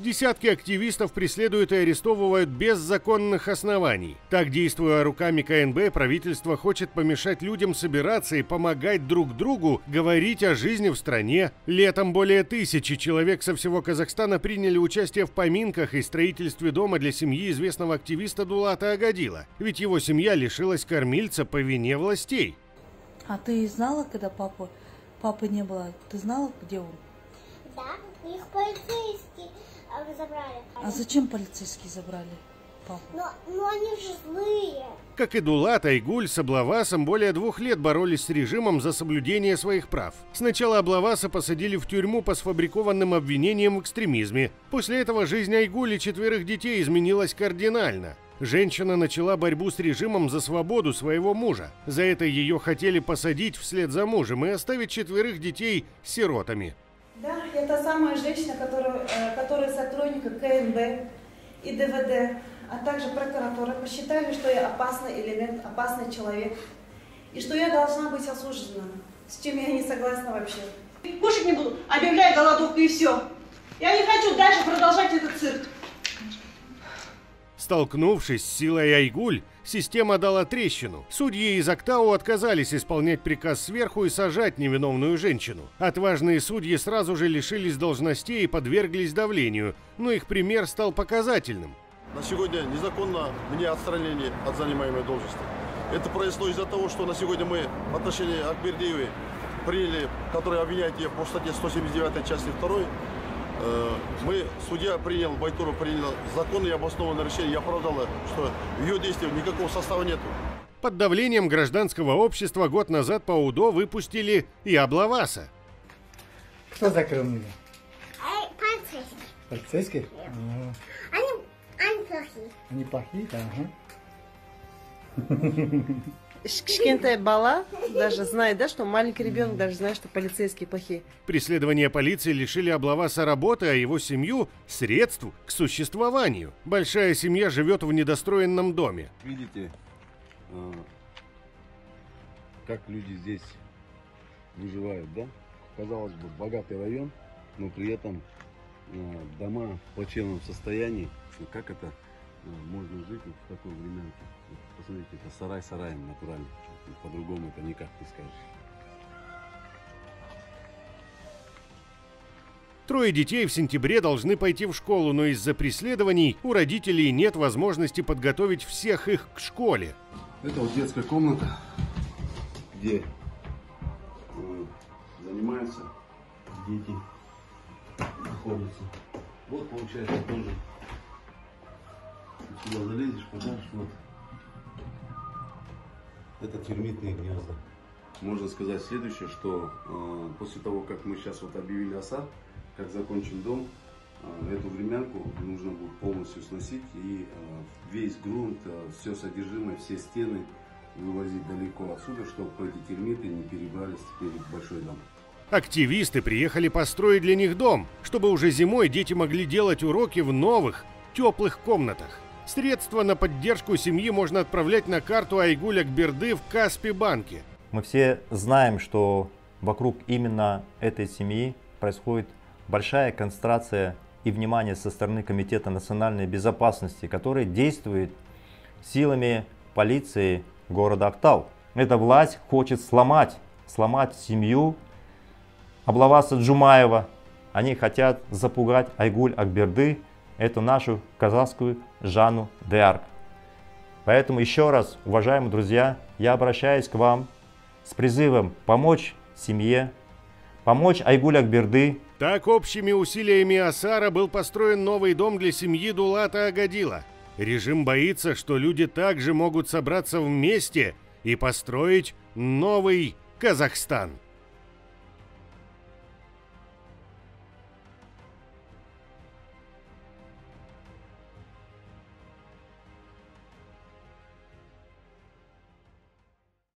Десятки активистов преследуют и арестовывают без законных оснований. Так, действуя руками КНБ, правительство хочет помешать людям собираться и помогать друг другу, говорить о жизни в стране. Летом более 1000 человек со всего Казахстана приняли участие в поминках и строительстве дома для семьи известного активиста Дулата Агадила. Ведь его семья лишилась кормильца по вине властей. А ты знала, когда папы не было, ты знала, где он? Да, их полицейские забрали. А зачем полицейские забрали папу? Но они же злые. Как и Дулат, Айгуль с Аблавасом более 2 лет боролись с режимом за соблюдение своих прав. Сначала Аблаваса посадили в тюрьму по сфабрикованным обвинениям в экстремизме. После этого жизнь Айгуль и 4 детей изменилась кардинально. Женщина начала борьбу с режимом за свободу своего мужа. За это ее хотели посадить вслед за мужем и оставить 4 детей сиротами. Да, я та самая женщина, которая сотрудника КНБ и ДВД, а также прокуратура посчитали, что я опасный элемент, опасный человек, и что я должна быть осуждена, с чем я не согласна вообще. Кушать не буду, объявляю голодовку и все. Я не хочу дальше продолжать этот цирк. Столкнувшись с силой Айгуль, система дала трещину. Судьи из Актау отказались исполнять приказ сверху и сажать невиновную женщину. Отважные судьи сразу же лишились должностей и подверглись давлению, но их пример стал показательным. На сегодня незаконно мне отстранение от занимаемой должности. Это произошло из-за того, что на сегодня мы в отношении Акбердиевой приняли, который обвиняет ее по статье 179 части 2. Байтуров принял закон и обоснованное решение, я оправдала, что в ее действиях никакого состава нету. Под давлением гражданского общества год назад по УДО выпустили и Аблаваса. Кто закрыл меня? Полицейские. Полицейские? Ага. Они плохие. Они плохие, да, ага. Шкентая Бала даже знает, да, что маленький ребенок даже знает, что полицейские плохие. Преследование полиции лишили Аблаваса работы, а его семью – средств к существованию. Большая семья живет в недостроенном доме. Видите, как люди здесь выживают, да? Казалось бы, богатый район, но при этом дома в плачевном состоянии. Как это можно жить вот в такой временке? Посмотрите, это сарай сараем натурально. По-другому это никак не скажешь. 3 детей в сентябре должны пойти в школу, но из-за преследований у родителей нет возможности подготовить всех их к школе. Это вот детская комната, где занимаются дети, находятся. Вот получается тоже. Ты сюда залезешь, подашь, вот. Это термитные гнезда. Можно сказать следующее, что после того, как мы сейчас вот объявили Асар, как закончим дом, эту времянку нужно будет полностью сносить и весь грунт, все содержимое, все стены вывозить далеко отсюда, чтобы эти термиты не перебрались теперь в большой дом. Активисты приехали построить для них дом, чтобы уже зимой дети могли делать уроки в новых, теплых комнатах. Средства на поддержку семьи можно отправлять на карту Айгуль Акберды в Каспи-банке. Мы все знаем, что вокруг именно этой семьи происходит большая концентрация и внимание со стороны Комитета национальной безопасности, который действует силами полиции города Актау. Эта власть хочет сломать семью Абласа Джумаева. Они хотят запугать Айгуль Акберды, эту нашу казахскую Жанну Д'Арк. Поэтому еще раз, уважаемые друзья, я обращаюсь к вам с призывом помочь семье, помочь Айгуль Акберды. Так, общими усилиями Асара был построен новый дом для семьи Дулата Агадила. Режим боится, что люди также могут собраться вместе и построить новый Казахстан.